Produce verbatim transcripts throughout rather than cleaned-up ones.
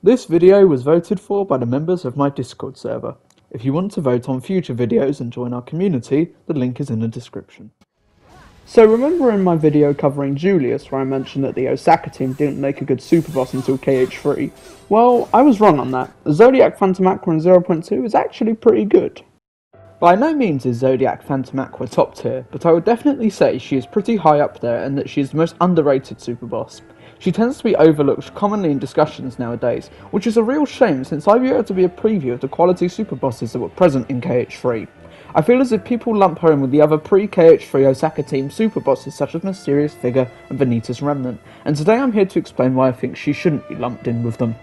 This video was voted for by the members of my Discord server. If you want to vote on future videos and join our community, the link is in the description. So remember in my video covering Julius where I mentioned that the Osaka team didn't make a good superboss until K H three? Well, I was wrong on that. Zodiac Phantom Aqua in zero point two is actually pretty good. By no means is Zodiac Phantom Aqua top tier, but I would definitely say she is pretty high up there and that she is the most underrated superboss. She tends to be overlooked commonly in discussions nowadays, which is a real shame since I view her to be a preview of the quality superbosses that were present in K H three. I feel as if people lump her in with the other pre-K H three Osaka team superbosses such as Mysterious Figure and Vanita's Remnant, and today I'm here to explain why I think she shouldn't be lumped in with them.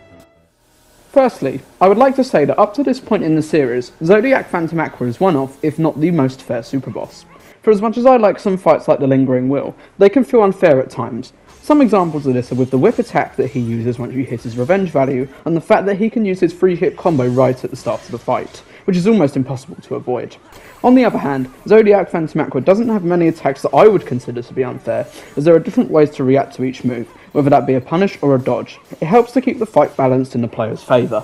Firstly, I would like to say that up to this point in the series, Zodiac Phantom Aqua is one of, if not the most fair superboss. For as much as I like some fights like the Lingering Wheel, they can feel unfair at times. Some examples of this are with the whip attack that he uses once you hit his revenge value, and the fact that he can use his free hit combo right at the start of the fight, which is almost impossible to avoid. On the other hand, Zodiac Phantom Aqua doesn't have many attacks that I would consider to be unfair, as there are different ways to react to each move, whether that be a punish or a dodge. It helps to keep the fight balanced in the player's favour.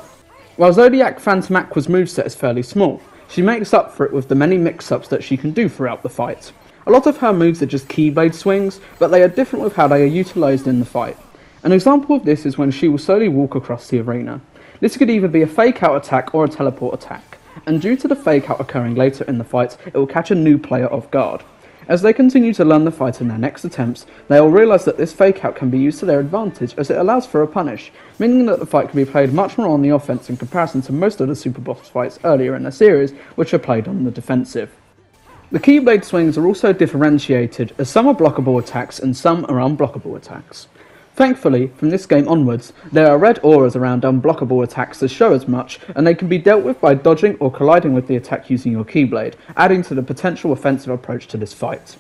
While Zodiac Phantom Aqua's moveset is fairly small, she makes up for it with the many mix-ups that she can do throughout the fight. A lot of her moves are just keyblade swings, but they are different with how they are utilised in the fight. An example of this is when she will slowly walk across the arena. This could either be a fake-out attack or a teleport attack, and due to the fake-out occurring later in the fight, it will catch a new player off guard. As they continue to learn the fight in their next attempts, they will realise that this fake-out can be used to their advantage as it allows for a punish, meaning that the fight can be played much more on the offense in comparison to most of the superboss fights earlier in the series, which are played on the defensive. The Keyblade swings are also differentiated, as some are blockable attacks and some are unblockable attacks. Thankfully, from this game onwards, there are red auras around unblockable attacks that show as much, and they can be dealt with by dodging or colliding with the attack using your Keyblade, adding to the potential offensive approach to this fight.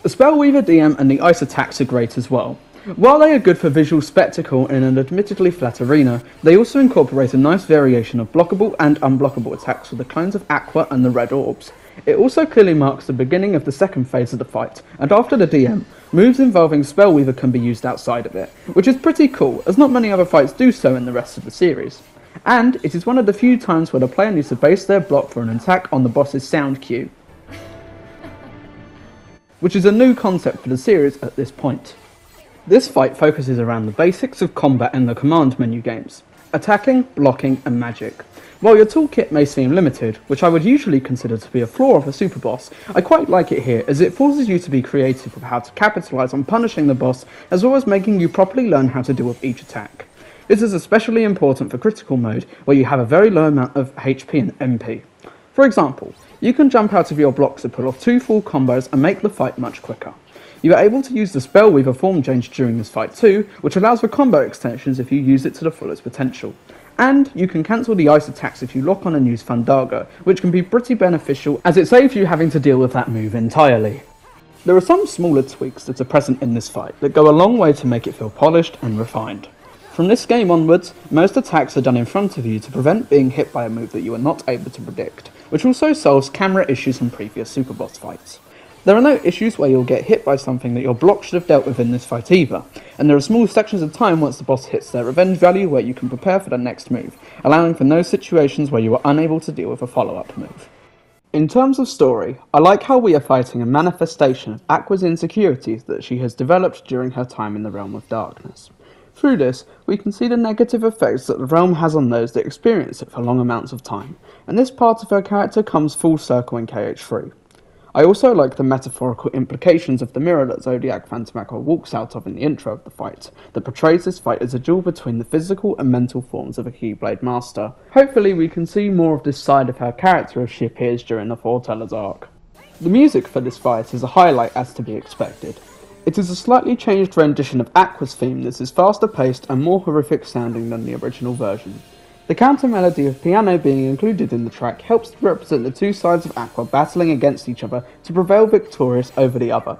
The Spellweaver D M and the ice attacks are great as well. While they are good for visual spectacle in an admittedly flat arena, they also incorporate a nice variation of blockable and unblockable attacks with the clones of Aqua and the red orbs. It also clearly marks the beginning of the second phase of the fight, and after the D M, moves involving Spellweaver can be used outside of it, which is pretty cool as not many other fights do so in the rest of the series. And it is one of the few times where the player needs to base their block for an attack on the boss's sound cue, which is a new concept for the series at this point. This fight focuses around the basics of combat in the command menu games: attacking, blocking and magic. While your toolkit may seem limited, which I would usually consider to be a flaw of a superboss, I quite like it here as it forces you to be creative with how to capitalise on punishing the boss, as well as making you properly learn how to deal with each attack. This is especially important for critical mode, where you have a very low amount of H P and M P. For example, you can jump out of your blocks to pull off two full combos and make the fight much quicker. You are able to use the Spellweaver form change during this fight too, which allows for combo extensions if you use it to the fullest potential. And you can cancel the ice attacks if you lock on and use Fandango, which can be pretty beneficial as it saves you having to deal with that move entirely. There are some smaller tweaks that are present in this fight that go a long way to make it feel polished and refined. From this game onwards, most attacks are done in front of you to prevent being hit by a move that you are not able to predict, which also solves camera issues from previous superboss fights. There are no issues where you'll get hit by something that your block should have dealt with in this fight either, and there are small sections of time once the boss hits their revenge value where you can prepare for the next move, allowing for no situations where you are unable to deal with a follow-up move. In terms of story, I like how we are fighting a manifestation of Aqua's insecurities that she has developed during her time in the Realm of Darkness. Through this, we can see the negative effects that the Realm has on those that experience it for long amounts of time, and this part of her character comes full circle in K H three. I also like the metaphorical implications of the mirror that Zodiac Phantom Aqua walks out of in the intro of the fight, that portrays this fight as a duel between the physical and mental forms of a Keyblade Master. Hopefully we can see more of this side of her character as she appears during the Foreteller's arc. The music for this fight is a highlight as to be expected. It is a slightly changed rendition of Aqua's theme that is faster paced and more horrific sounding than the original version. The counter melody of piano being included in the track helps to represent the two sides of Aqua battling against each other to prevail victorious over the other.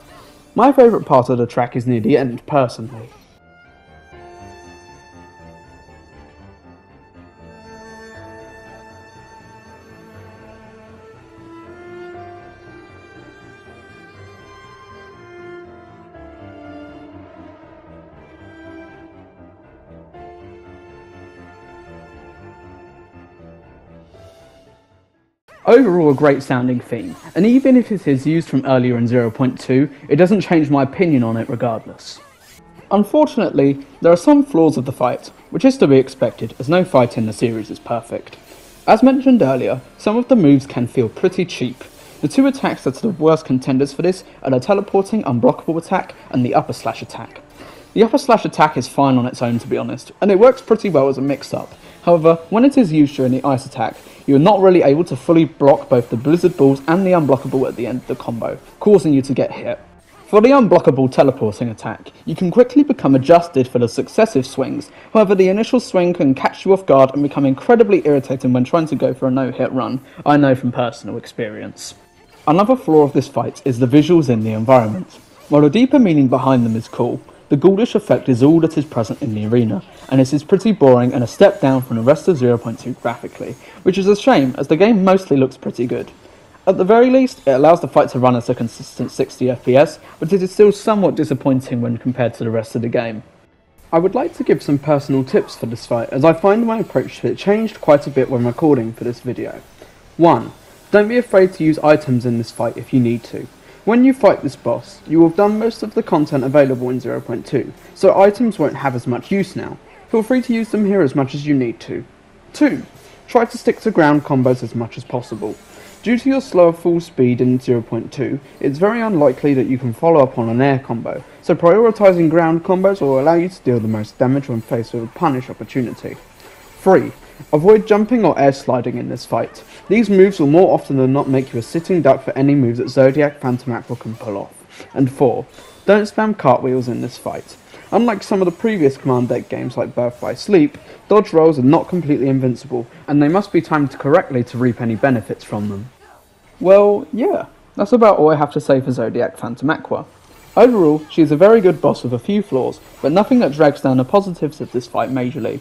My favourite part of the track is near the end, personally. Overall, a great sounding theme, and even if it is used from earlier in zero point two, it doesn't change my opinion on it regardless. Unfortunately, there are some flaws of the fight, which is to be expected as no fight in the series is perfect. As mentioned earlier, some of the moves can feel pretty cheap. The two attacks that are the worst contenders for this are the teleporting unblockable attack and the upper slash attack. The upper slash attack is fine on its own, to be honest, and it works pretty well as a mix-up. However, when it is used during the ice attack, you are not really able to fully block both the blizzard balls and the unblockable at the end of the combo, causing you to get hit. For the unblockable teleporting attack, you can quickly become adjusted for the successive swings, however the initial swing can catch you off guard and become incredibly irritating when trying to go for a no-hit run, I know from personal experience. Another flaw of this fight is the visuals in the environment. While the deeper meaning behind them is cool, the ghoulish effect is all that is present in the arena, and it is pretty boring and a step down from the rest of zero point two graphically, which is a shame as the game mostly looks pretty good. At the very least, it allows the fight to run at a consistent sixty F P S, but it is still somewhat disappointing when compared to the rest of the game. I would like to give some personal tips for this fight, as I find my approach to it changed quite a bit when recording for this video. one. Don't be afraid to use items in this fight if you need to. When you fight this boss, you will have done most of the content available in zero point two, so items won't have as much use now. Feel free to use them here as much as you need to. two. Try to stick to ground combos as much as possible. Due to your slower full speed in zero point two, it's very unlikely that you can follow up on an air combo, so prioritising ground combos will allow you to deal the most damage when faced with a punish opportunity. three. Avoid jumping or air sliding in this fight. These moves will more often than not make you a sitting duck for any move that Zodiac Phantom Aqua can pull off. And four. Don't spam cartwheels in this fight. Unlike some of the previous Command Deck games like Birth by Sleep, dodge rolls are not completely invincible, and they must be timed correctly to reap any benefits from them. Well, yeah, that's about all I have to say for Zodiac Phantom Aqua. Overall, she is a very good boss with a few flaws, but nothing that drags down the positives of this fight majorly.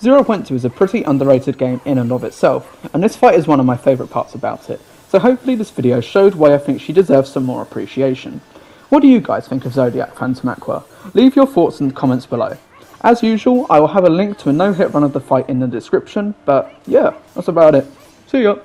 zero point two is a pretty underrated game in and of itself, and this fight is one of my favourite parts about it, so hopefully this video showed why I think she deserves some more appreciation. What do you guys think of Zodiac Phantom Aqua? Leave your thoughts in the comments below. As usual, I will have a link to a no-hit run of the fight in the description, but yeah, that's about it. See ya!